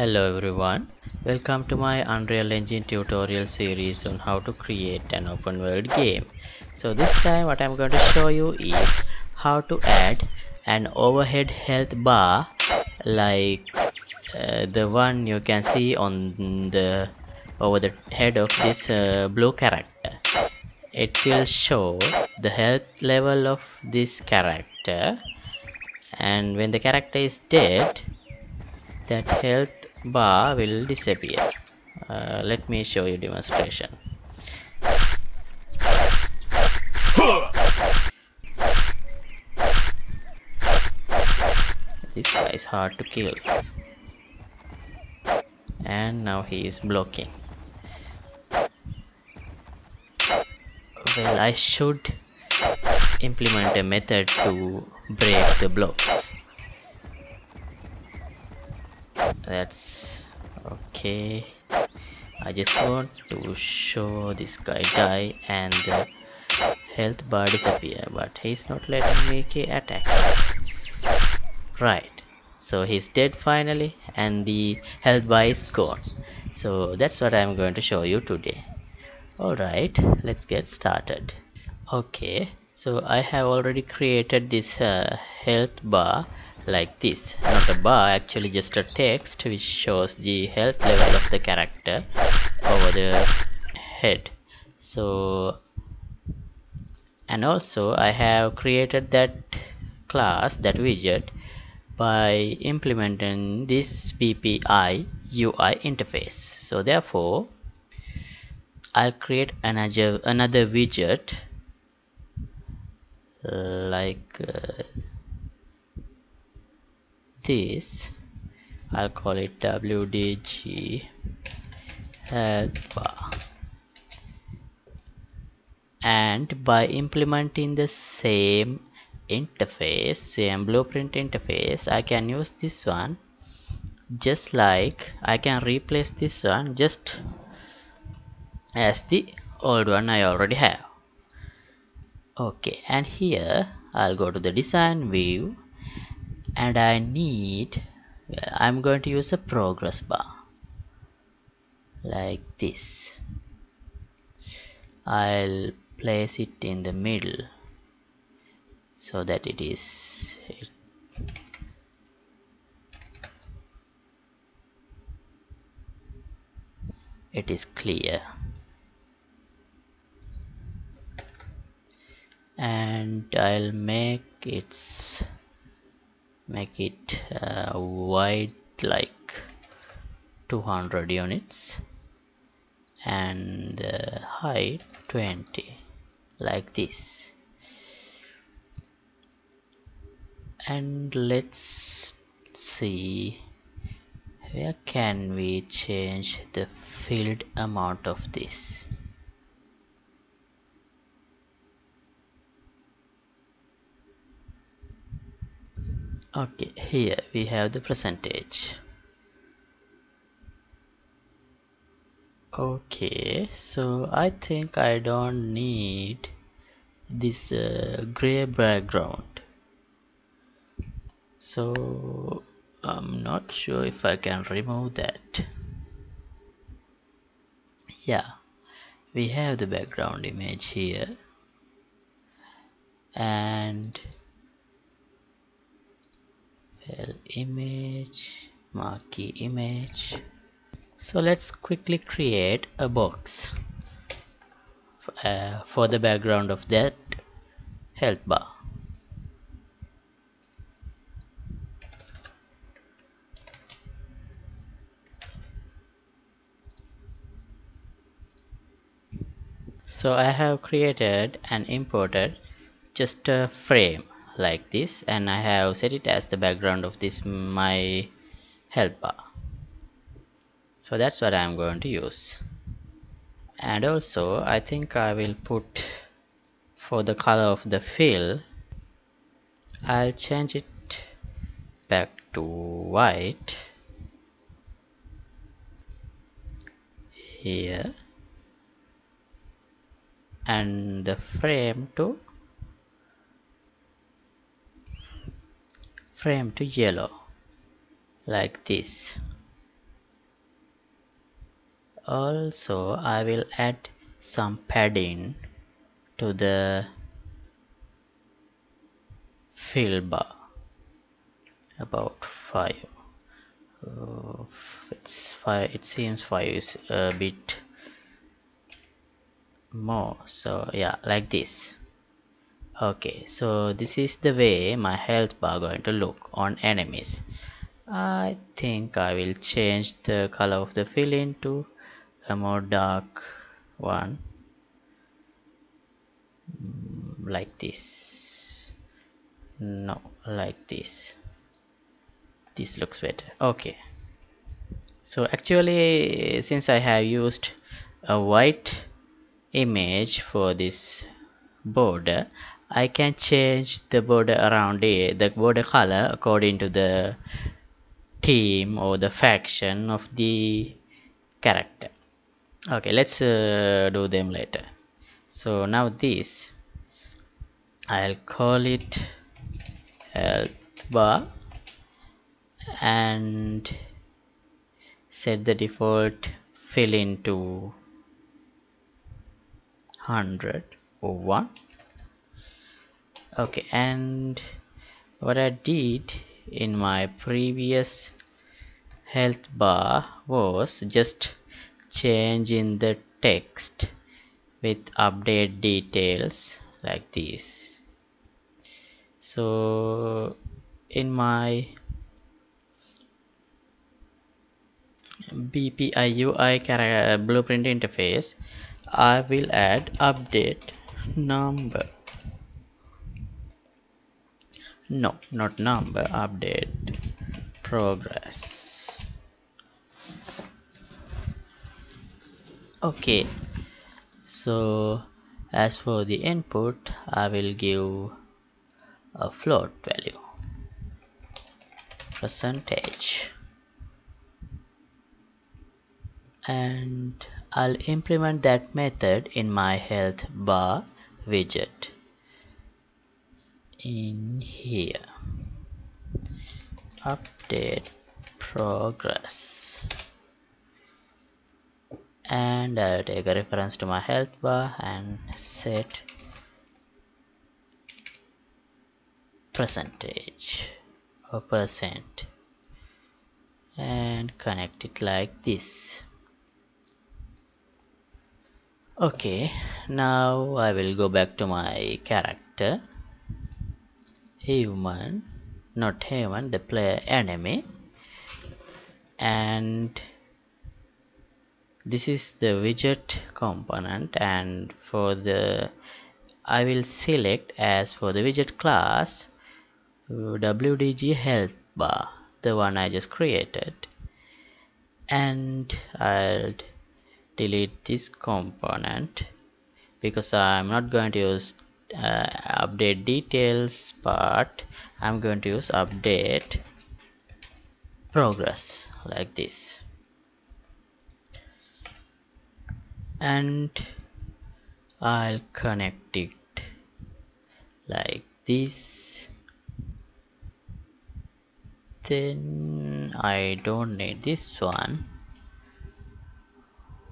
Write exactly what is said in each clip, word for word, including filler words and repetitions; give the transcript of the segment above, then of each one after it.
Hello everyone, welcome to my Unreal Engine tutorial series on how to create an open world game. So this time what I'm going to show you is how to add an overhead health bar like uh, the one you can see on the over the head of this uh, blue character. It will show the health level of this character, and when the character is dead, that health bar will disappear. Uh, let me show you demonstration. This guy is hard to kill, and now he is blocking. Well, I should implement a method to break the blocks. That's okay. I just want to show this guy die and the health bar disappear, but he's not letting me attack. Right, so he's dead finally and the health bar is gone. So that's what I'm going to show you today. Alright, let's get started. Okay, so I have already created this uh, health bar like this. Not a bar, actually just a text which shows the health level of the character over the head. So, and also I have created that class, that widget, by implementing this B P I U I interface. So therefore I'll create another another widget like uh, this. I'll call it W D G Health Bar, and by implementing the same interface, same blueprint interface, I can use this one, just like I can replace this one just as the old one I already have. Okay, and here I'll go to the design view, and I need, well, I'm going to use a progress bar like this. I'll place it in the middle so that it is it it is clear. And I'll make its make it uh, wide like two hundred units and uh, height twenty like this. And let's see, where can we change the field amount of this? Okay, here we have the percentage. Okay, so I think I don't need this uh, gray background. So I'm not sure if I can remove that. Yeah, we have the background image here, and image, marquee image. So let's quickly create a box uh, for the background of that health bar. So I have created and imported just a frame like this, and I have set it as the background of this my health bar. So that's what I'm going to use. And also I think I will put, for the color of the fill, I'll change it back to white here, and the frame to frame to yellow like this. Also, I will add some padding to the fill bar, about five. Uh, it's five. It seems five is a bit more. So yeah, like this. Okay, so this is the way my health bar going to look on enemies. I think I will change the color of the fill into a more dark one, like this. No, like this. This looks better. Okay, so actually, since I have used a white image for this border, I can change the border around it, the border color, according to the team or the faction of the character. Okay, let's uh, do them later. So now this, I'll call it health bar and set the default fill in to one hundred or one. Okay, and what I did in my previous health bar was just change in the text with update details like this. So in my B P I U I blueprint interface, I will add update number. No, not number, update progress. Okay, so as for the input, I will give a float value, percentage, and I'll implement that method in my health bar widget in here. Update progress, and I'll take a reference to my health bar and set percentage or percent and connect it like this. Okay, now I will go back to my character, human, not human, the player enemy, and this is the widget component, and for the I will select as for the widget class W D G Health Bar, the one I just created, and I'll delete this component because I'm not going to use uh, update details part. I'm going to use update progress like this, and I'll connect it like this. Then I don't need this one.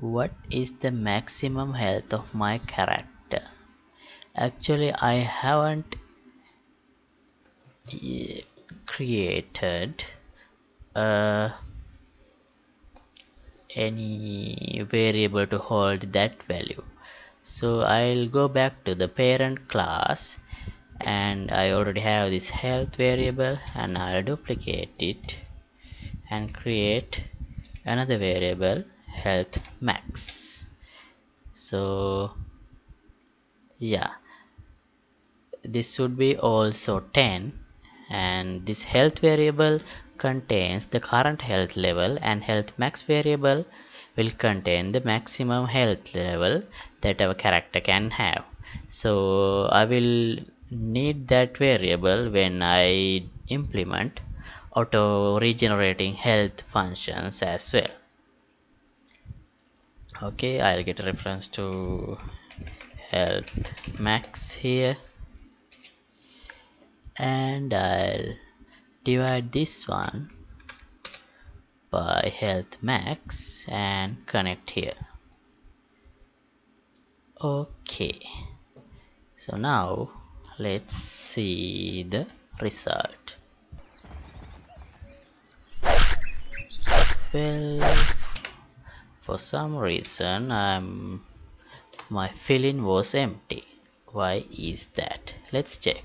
What is the maximum health of my character? Actually, I haven't created uh, any variable to hold that value, so I'll go back to the parent class, and I already have this health variable, and I'll duplicate it and create another variable, health max. So yeah, this would be also ten, and this health variable contains the current health level, and health max variable will contain the maximum health level that our character can have. So I will need that variable when I implement auto regenerating health functions as well. Okay, I'll get a reference to health max here, and I'll divide this one by Health Max and connect here. Okay, so now let's see the result. Well, for some reason I'm my fill-in was empty. Why is that? Let's check.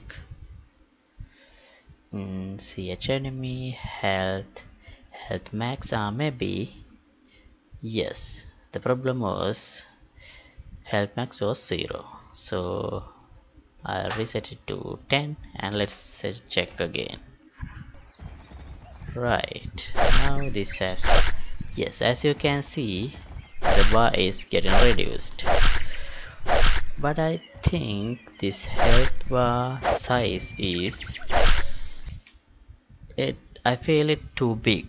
Mm, C H enemy, health, health max, ah, maybe. Yes, the problem was health max was zero. So I'll reset it to ten and let's check again. Right, now this has, yes, as you can see, the bar is getting reduced. But I think this health bar size is, it, I feel it too big,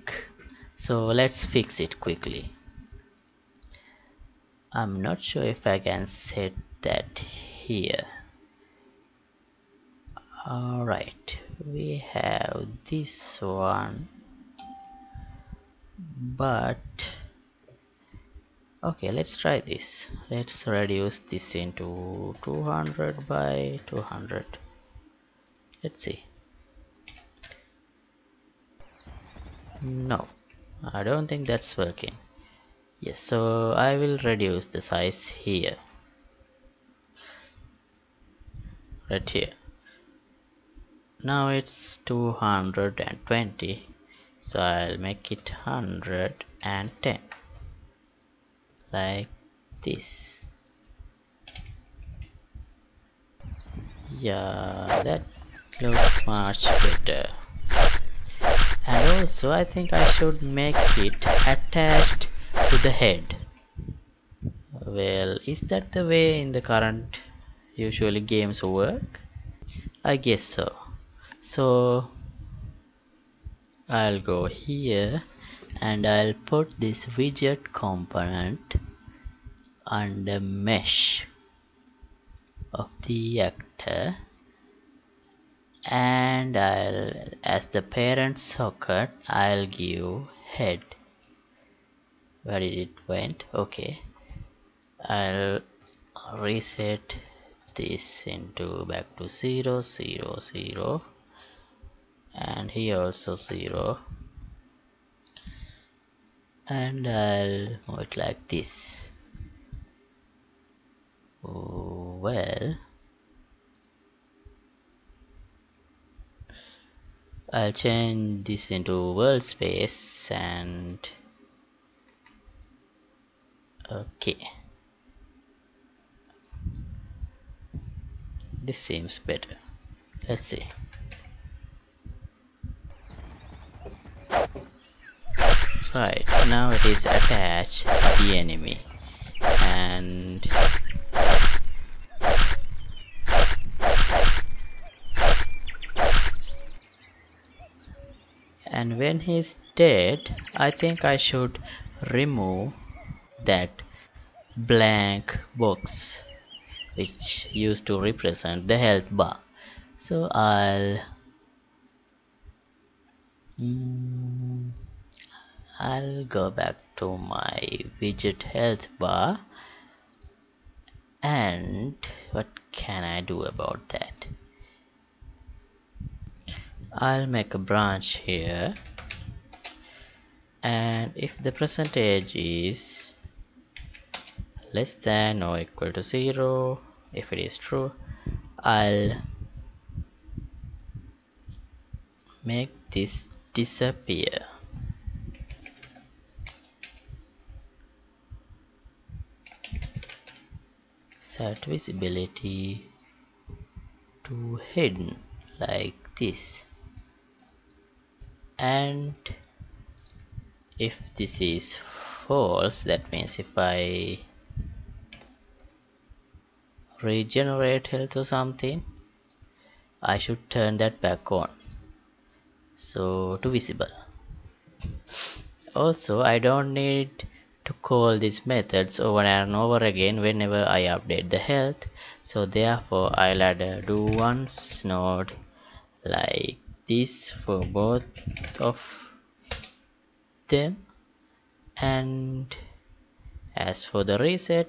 so let's fix it quickly. I'm not sure if I can set that here. Alright, we have this one, but okay, let's try this. Let's reduce this into two hundred by two hundred. Let's see. No, I don't think that's working. Yes, so I will reduce the size here, right here. Now it's two hundred twenty, so I'll make it one hundred ten. Like this. Yeah, that looks much better. And also I think I should make it attached to the head. Well, is that the way in the current usually games work? I guess so. So I'll go here and I'll put this widget component under mesh of the actor, and I'll, as the parent socket, I'll give head. Where did it went? Okay, I'll reset this into back to zero zero zero, and here also zero. And I'll move it like this. Well, I'll change this into world space and okay. This seems better. Let's see. Right, now it is attached to the enemy, and and when he's dead, I think I should remove that blank box which used to represent the health bar. So I'll mm, I'll go back to my widget health bar, and what can I do about that? I'll make a branch here, and if the percentage is less than or equal to zero, if it is true, I'll make this disappear. Set visibility to hidden like this, and if this is false, that means if I regenerate health or something, I should turn that back on, so to visible. Also, I don't need to call these methods over and over again whenever I update the health, so therefore I'll add a do once node like this for both of them, And as for the reset,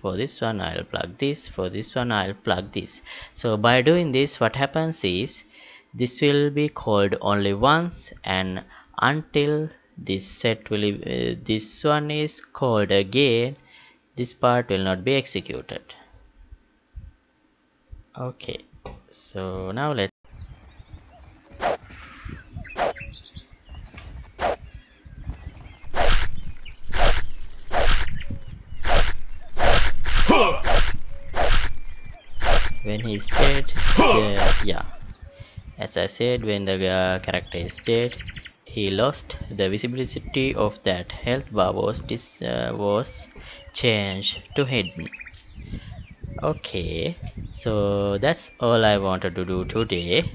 for this one I'll plug this, for this one I'll plug this. So by doing this, what happens is this will be called only once, and until this set will uh, this one is called again, this part will not be executed. Okay, so now let's when he's dead, uh, yeah, as I said, when the uh, character is dead, he lost the visibility of that health bar was this uh, was changed to hidden. Okay, so that's all I wanted to do today,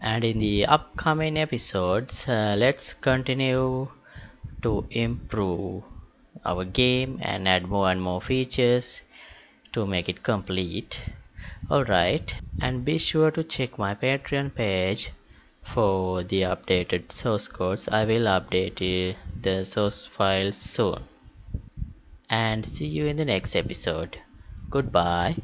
and in the upcoming episodes uh, let's continue to improve our game and add more and more features to make it complete. Alright, and be sure to check my Patreon page for the updated source codes. I will update the source files soon, and see you in the next episode. Goodbye.